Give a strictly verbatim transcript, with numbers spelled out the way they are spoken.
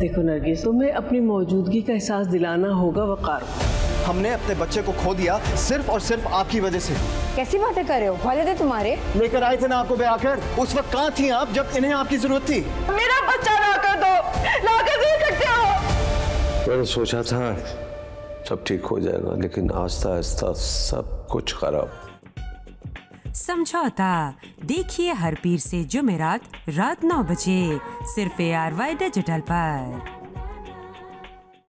देखो नरगिस, तुम्हें अपनी मौजूदगी का एहसास दिलाना होगा वकार। हमने अपने बच्चे को खो दिया सिर्फ और सिर्फ आपकी वजह से। कैसी बातें कर रहे हो, वाले थे तुम्हारे, लेकर आए थे ना आपको ब्याह कर। उस वक्त कहाँ थी आप जब इन्हें आपकी जरूरत थी? मेरा बच्चा लाकर दो, लाकर दे सकते हो। मैंने सोचा था सब ठीक हो जाएगा, लेकिन आस्ता आस्ता सब कुछ खराब। समझौता देखिए हर पीर से जुमेरात रात नौ बजे सिर्फ ए आर वाई डिजिटल पर।